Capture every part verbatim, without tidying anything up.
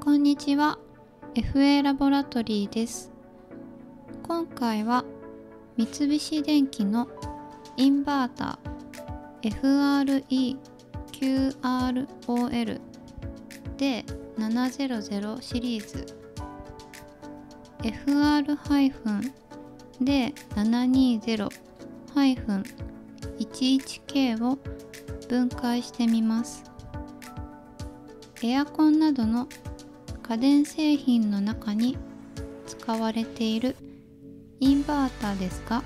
こんにちは、エフエー ラボラトリーです。今回は三菱電機のインバーター エフアールイーキューアールオーエルディーななひゃく シリーズ エフアール ディーななひゃくにじゅう じゅういちケー を分解してみます。エアコンなどの家電製品の中に使われているインバータですが、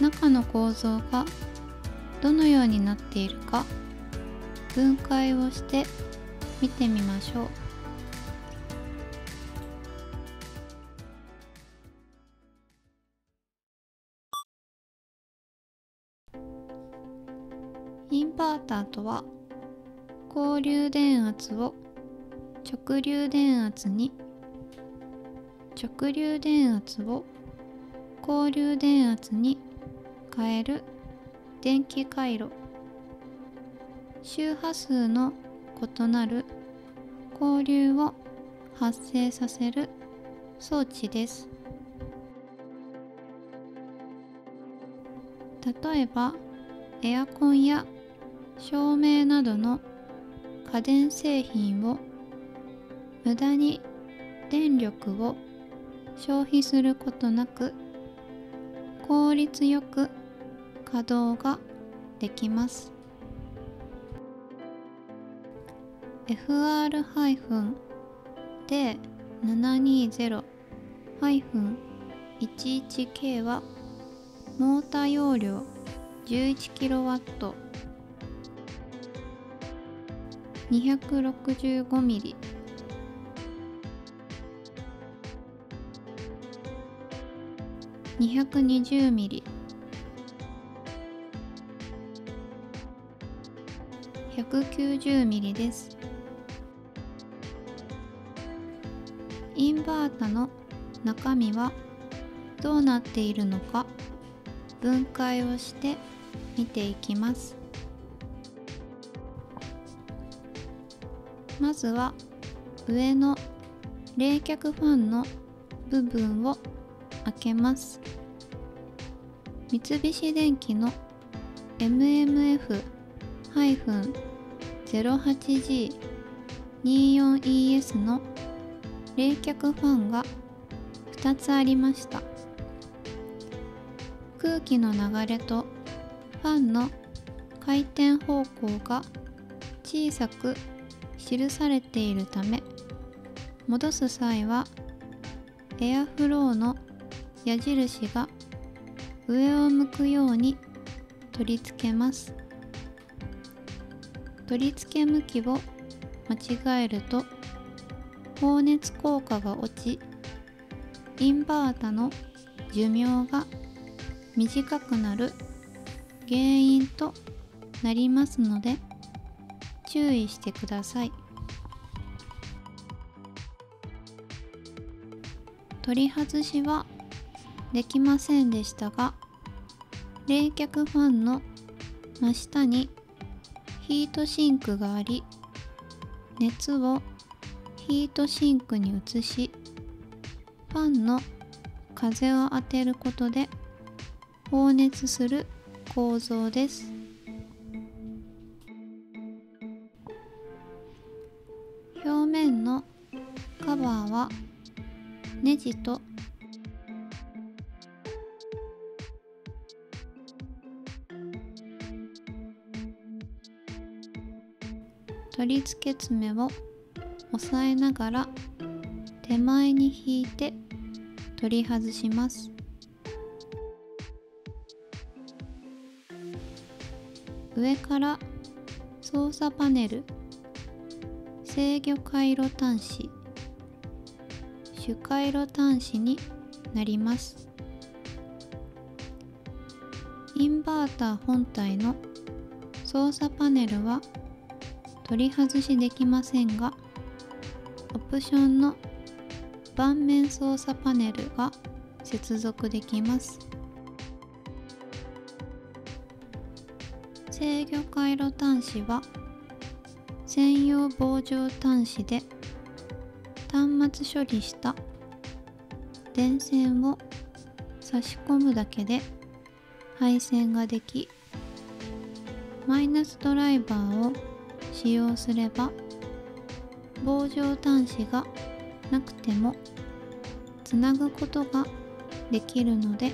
中の構造がどのようになっているか分解をして見てみましょう。インバータとは、交流電圧を直流電圧に、直流電圧を交流電圧に変える電気回路、周波数の異なる交流を発生させる装置です。例えば、エアコンや照明などの家電製品を無駄に電力を消費することなく効率よく稼働ができます。エフアール ディーななひゃくにじゅう じゅういちケー はモータ容量 じゅういちキロワット、にひゃくろくじゅうごミリ、にひゃくにじゅうミリ、ひゃくきゅうじゅうミリです。インバータの中身はどうなっているのか分解をして見ていきます。まずは上の冷却ファンの部分を開けます。三菱電機の エムエムエフ ゼロはちジー にじゅうよんイーエス の冷却ファンがふたつありました。空気の流れとファンの回転方向が小さく記されているため、戻す際はエアフローの矢印が上を向くように取り付けます。取り付け向きを間違えると放熱効果が落ち、インバータの寿命が短くなる原因となりますので注意してください。取り外しはできませんでしたが、冷却ファンの真下にヒートシンクがあり、熱をヒートシンクに移し、ファンの風を当てることで放熱する構造です。表面のカバーはネジと取り付け爪を押さえながら手前に引いて取り外します。上から操作パネル、制御回路端子、主回路端子になります。インバータ本体の操作パネルは取り外しできませんが、オプションの盤面操作パネルが接続できます。制御回路端子は専用棒状端子で端末処理した電線を差し込むだけで配線ができ、マイナスドライバーを使用すれば棒状端子がなくてもつなぐことができるので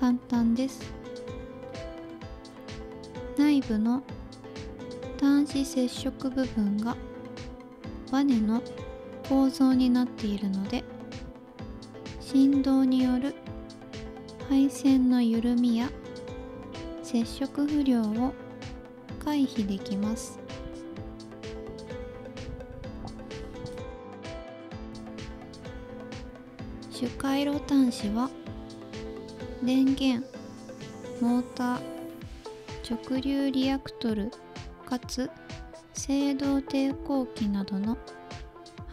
簡単です。内部の端子接触部分がバネの構造になっているので、振動による配線の緩みや接触不良を回避できます。主回路端子は電源、モーター、直流リアクトルかつ制動抵抗器などの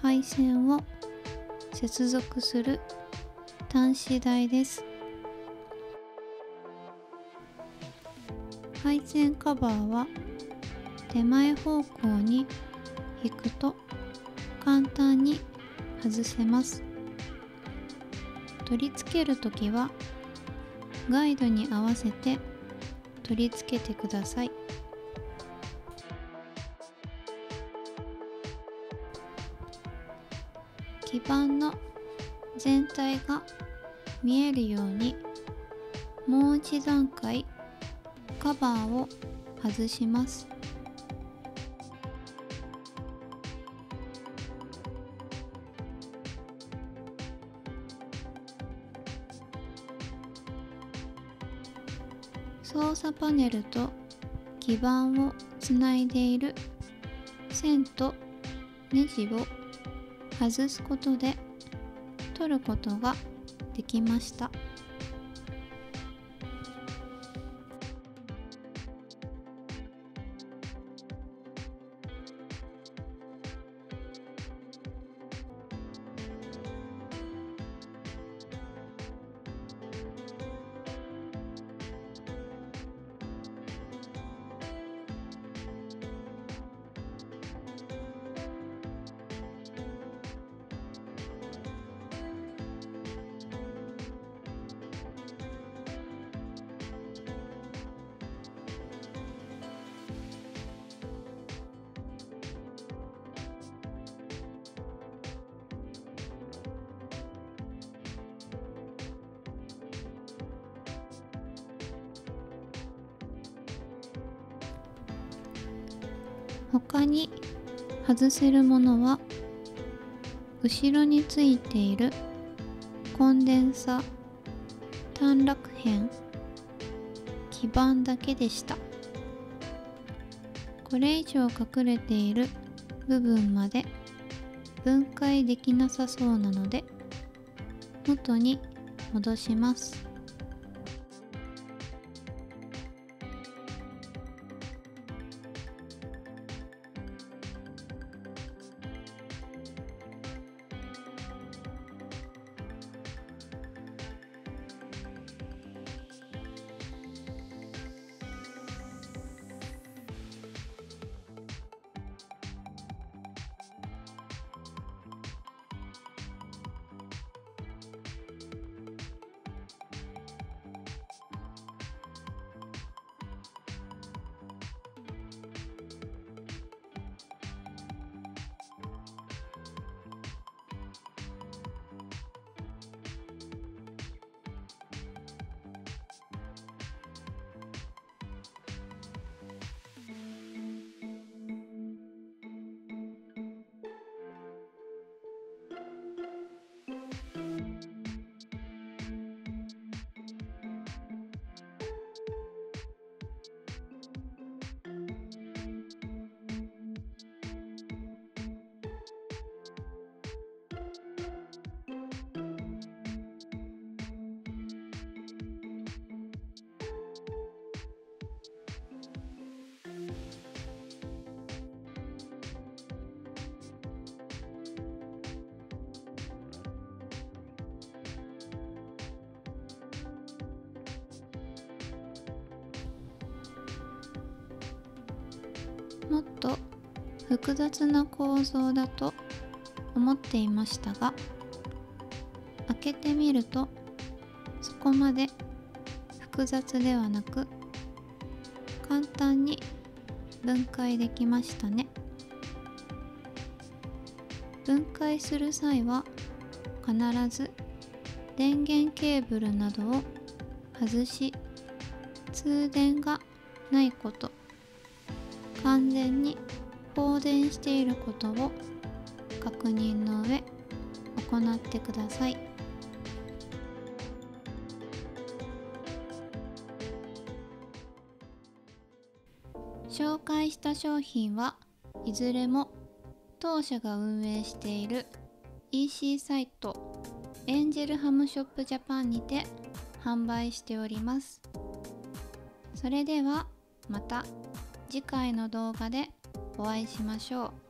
配線を接続する端子台です。配線カバーは手前方向に引くと簡単に外せます。取り付けるときはガイドに合わせて取り付けてください。基板の全体が見えるようにもう一段階カバーを外します。操作パネルと基板をつないでいる線とネジを外すことで取ることができました。他に外せるものは、後ろについているコンデンサ、短絡片、基板だけでした。これ以上隠れている部分まで分解できなさそうなので、元に戻します。もっと複雑な構造だと思っていましたが、開けてみるとそこまで複雑ではなく簡単に分解できましたね。分解する際は必ず電源ケーブルなどを外し、通電がないこと、完全に放電していることを確認の上行ってください。紹介した商品はいずれも当社が運営している イーシー サイトエンジェルハムショップジャパンにて販売しております。それではまた次回の動画でお会いしましょう。